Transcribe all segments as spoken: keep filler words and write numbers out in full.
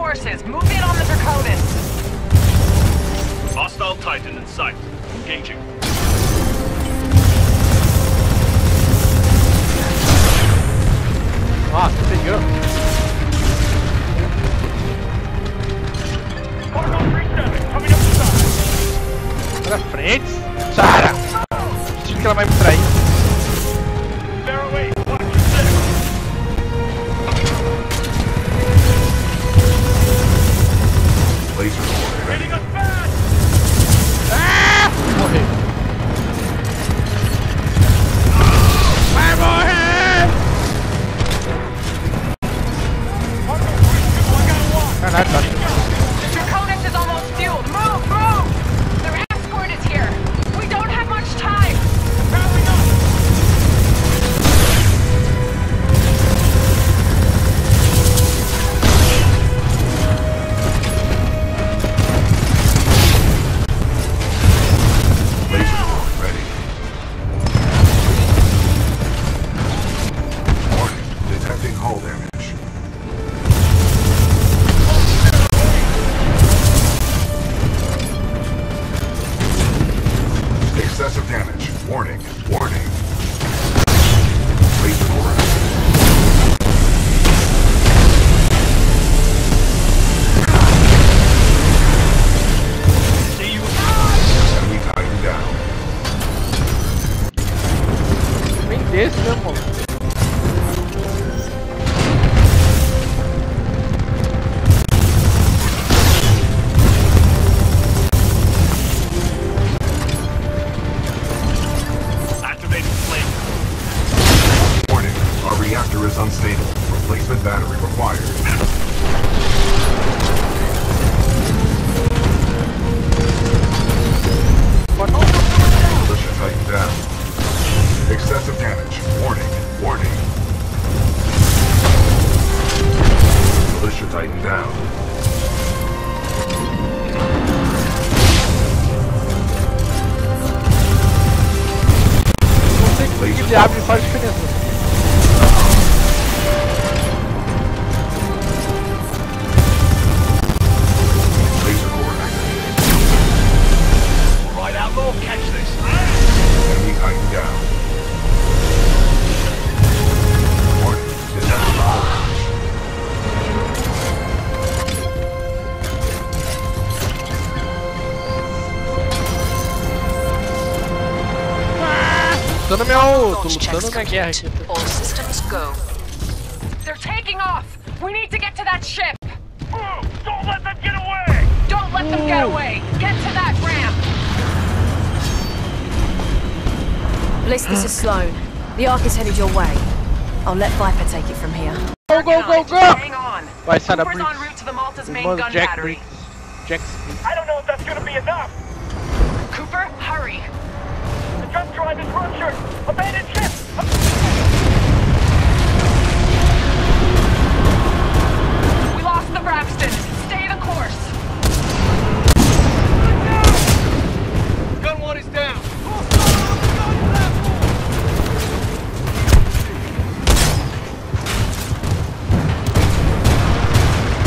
forces, move in on the Draconis. Hostile Titan in sight. Engaging. Ah, tem gun. Na frente, Sara! Acho que ela vai me trair. Ah! Morrer! Vai morrer! Caralho, tá. All systems go. They're taking off. We need to get to that ship. Move. Don't let them get away. Don't let Ooh. them get away. Get to that ramp. Bliss, this is Sloan. The Ark is headed your way. I'll let Viper take it from here. Go, go, go, go! Hang on. By Cooper's en route to the Malta's main gun Jack battery. Jack's. I don't know if that's gonna be enough. Cooper, hurry. The jump drive is ruptured. Abandon ship. We lost the Raptors. Stay the course. Gun one is down.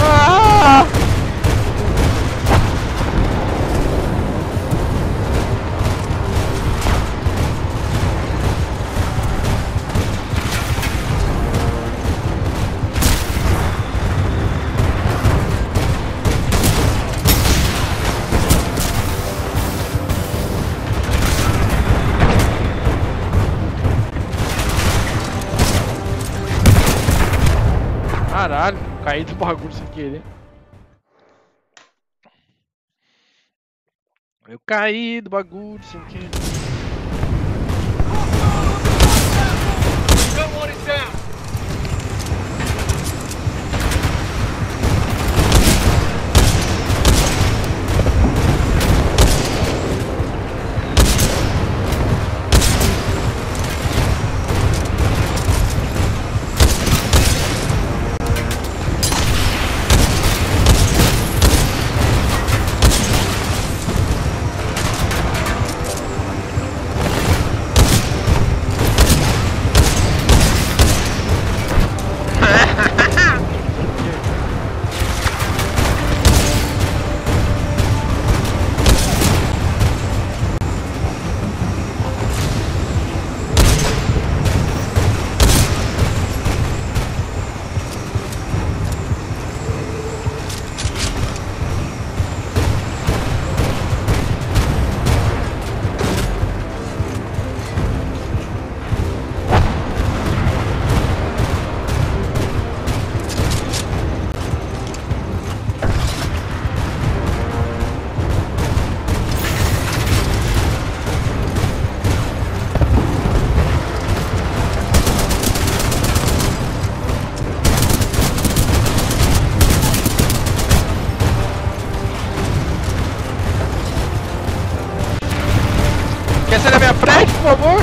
Ah! Caralho, caí do bagulho sem querer. Eu caí do bagulho sem querer. Quer sair da minha frente, por favor?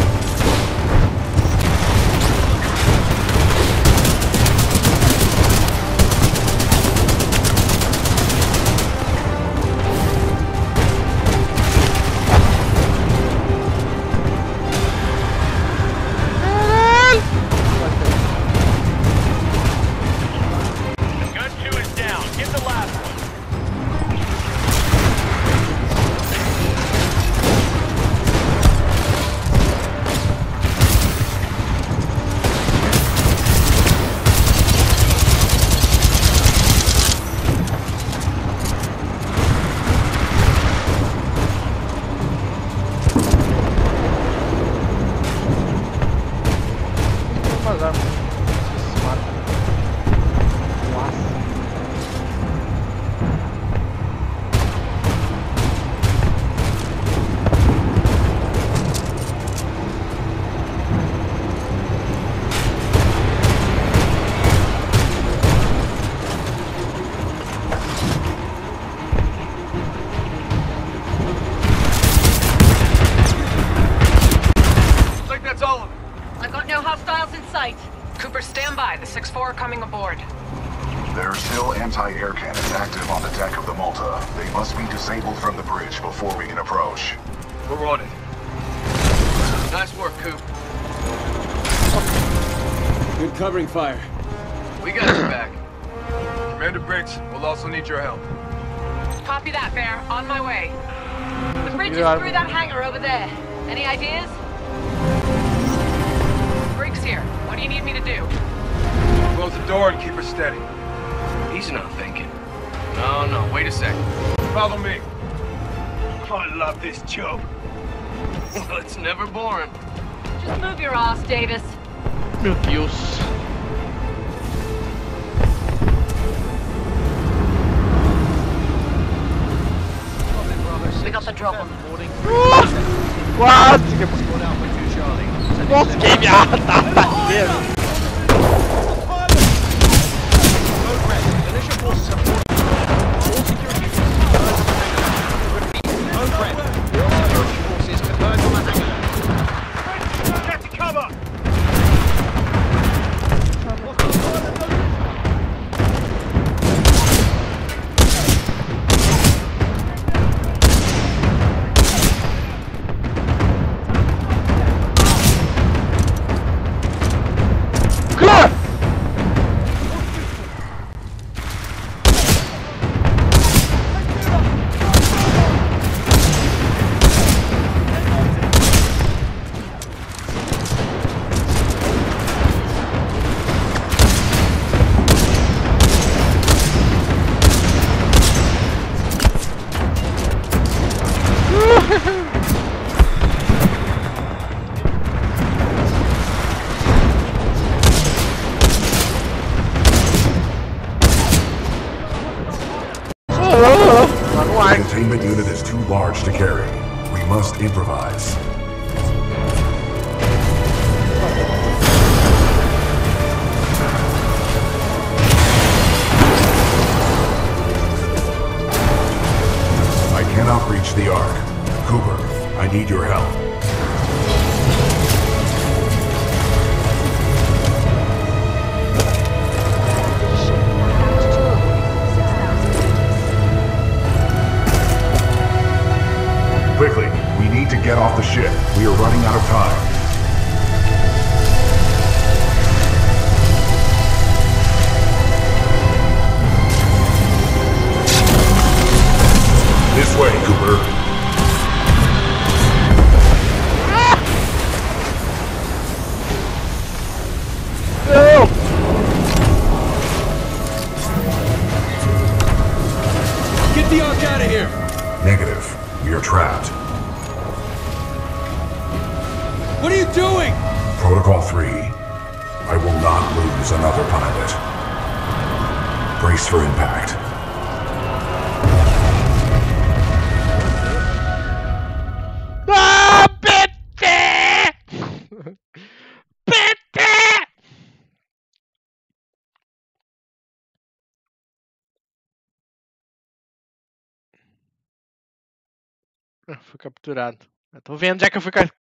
six four coming aboard. There are still anti-air cannons active on the deck of the Malta. They must be disabled from the bridge before we can approach. We're on it. Nice work, Coop. Good covering fire. We got your back. Commander Briggs, we'll also need your help. Copy that, Bear. On my way. The bridge yeah. is through that hangar over there. Any ideas? Briggs here. What do you need me to do? Close the door and keep her steady. He's not thinking. No, no, wait a sec. Follow me. I love this job. Well, it's never boring. Just move your ass, Davis. Meu Deus. We got the drop on What? Nossa, que merda, parceiro. To carry. We must improvise. I cannot reach the A R C. Cooper, I need your help. Quickly, we need to get off the ship. We are running out of time. This way, Cooper. Ah! No! Get the A R C out of here! Negative. We are trapped. What are you doing? Protocol three. I will not lose another pilot. Brace for impact. Ah, bitte! Bitte! Fui capturado. Eu tô vendo já que eu fui com a